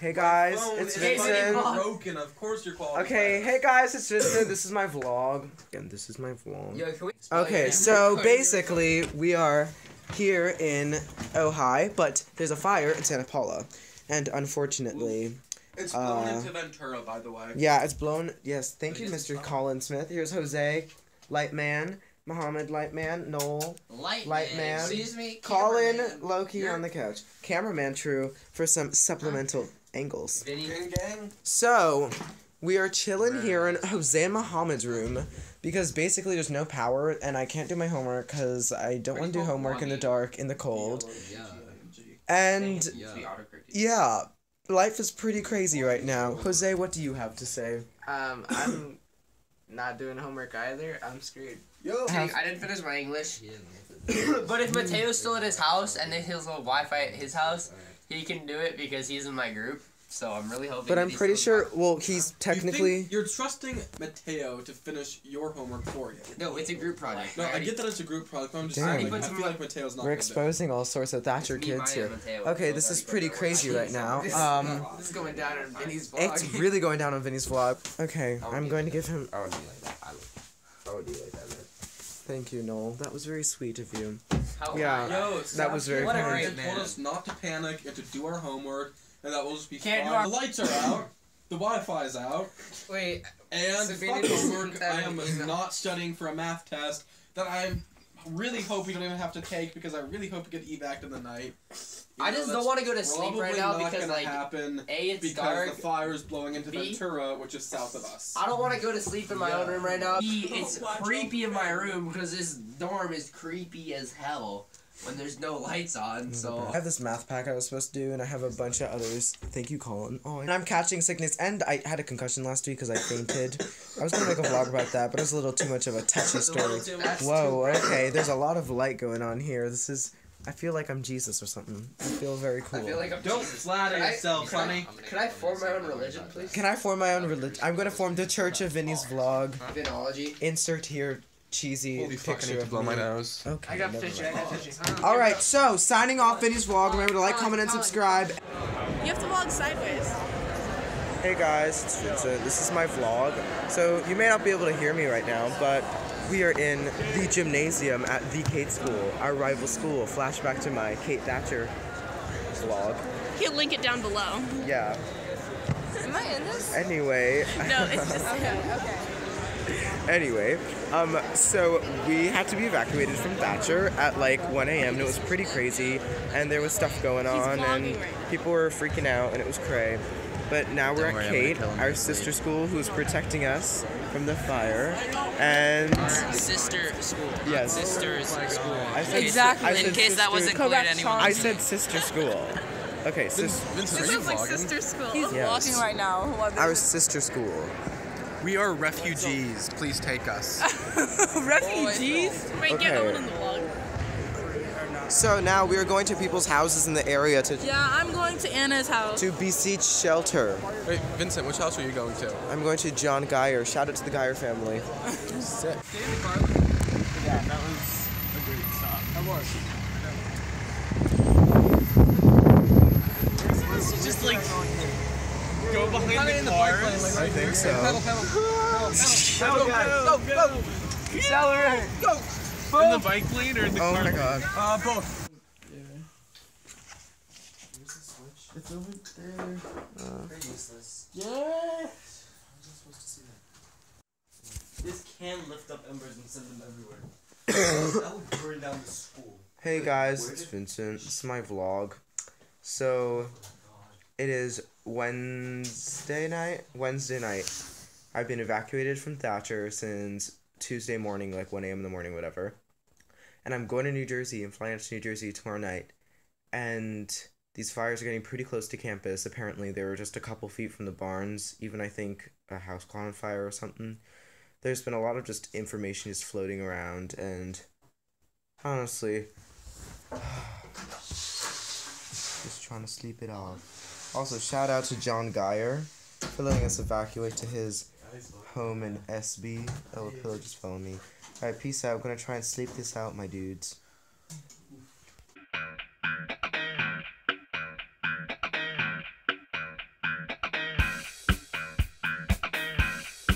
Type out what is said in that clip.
Hey guys, it's Vincent. Broken. Of course you're qualified. Okay, hey guys, it's Vincent. This is my vlog. And this is my vlog. Yo, can we okay, so basically we are here in Ojai, but there's a fire in Santa Paula, and unfortunately, it's blown into Ventura, by the way. Yeah, it's blown. Yes, thank you, Mr. Colin Smith. Here's Jose, Lightman. Muhammad, Lightman, Noel, Lightman, excuse me, Colin, Loki on the couch, Cameraman True for some supplemental angles. Gang. So, we are chilling here in Jose and Muhammad's room because basically there's no power and I can't do my homework because I don't want to do homework in the dark, in the cold. And, yeah, life is pretty crazy right now. Jose, what do you have to say? I'm not doing homework either. I'm screwed. Yo, I didn't finish my English. But if Mateo's still at his house and there's his little Wi-Fi at his house, he can do it because he's in my group. So I'm really hoping. But I'm pretty sure. Well, he's technically. You're trusting Mateo to finish your homework for you. No, it's a group project. No, I get that it's a group project. But I'm just saying. I feel like Mateo's not. We're exposing all sorts of Thacher kids here. Okay, this is pretty crazy right now. This is going down on Vinny's vlog. It's really going down on Vinny's vlog. Okay, I'm going to give him. I would be like that. I would be like that. Thank you, Noel. That was very sweet of you. Yeah, that was very kind. What a great man. Told us not to panic and to do our homework, and that will just be fine. The lights are out. The Wi-Fi is out. Wait. And fuck homework. I am not studying for a math test that I'm really hope you don't even have to take because I really hope you get evac'd in the night. I just don't want to go to sleep right now because like A, it's dark. Because the fire is blowing into Ventura, which is south of us. I don't want to go to sleep in my own room right now. B, it's creepy in my room because this dorm is creepy as hell when there's no lights on. So I have this math pack I was supposed to do, and I have a bunch of others. Thank you, Colin. Oh, and I'm catching sickness, and I had a concussion last week because I fainted. I was gonna make a vlog about that, but it was a little too much of a touchy story. Whoa, okay, there's a lot of light going on here. This is. I feel like I'm Jesus or something. I feel very cool. I feel like I'm don't Jesus. Flatter yourself, honey. Can I form my own religion, please? Can I form my own religion? I'm gonna form the Church of Vinny's vlog. Vinology. Insert here. Cheesy holy picture of blow my nose. Okay. I got fishy. All right, so signing off Vinny's vlog. Remember to like, comment, and subscribe. You have to vlog sideways. Hey guys, it's Vincent. This is my vlog. So you may not be able to hear me right now, but we are in the gymnasium at the Cate School, our rival school. Flashback to my Cate Thacher vlog. He'll link it down below. Yeah. Am I in this? Anyway. No, it's just okay. Anyway, so we had to be evacuated from Thacher at like 1 a.m. and it was pretty crazy and there was stuff going on and people were freaking out and it was cray. But now we're at Cate, our sister school, who's protecting us from the fire. And sister school. Yes. Sister's school. Exactly. In case that wasn't clear to anyone. I said sister school. Okay, this is like sister school. He's walking right now. Our sister school. We are refugees. Please take us. Refugees? Wait, get Owen in the vlog. So now we are going to people's houses in the area to. Yeah, I'm going to Anna's house. To beseech shelter. Wait, Vincent, which house are you going to? I'm going to John Geyer. Shout out to the Geyer family. Sick. Yeah, that was a great stop. That was. She just like. Go behind the cars. I think so. Pedal, pedal. Pedal, pedal. Go, go. Accelerate. Go. Both. In the bike lane or in the car lane? Oh my god. Both. Yeah. Where's the switch? It's over there. They're useless. Yeah. How was I supposed to see that? This can lift up embers and send them everywhere. That would burn down the school. Hey guys, it's Vincent. This is my vlog. So, it is Wednesday night. I've been evacuated from Thacher since Tuesday morning, like 1 a.m. in the morning, whatever. And I'm going to New Jersey and flying out to New Jersey tomorrow night. And these fires are getting pretty close to campus. Apparently, they were just a couple feet from the barns. Even, I think, a house caught on fire or something. There's been a lot of just information just floating around. And honestly, just trying to sleep it off. Also, shout out to John Geyer for letting us evacuate to his home in SB. Oh, a pillow just fell on me. Alright, peace out. I'm gonna try and sleep this out, my dudes.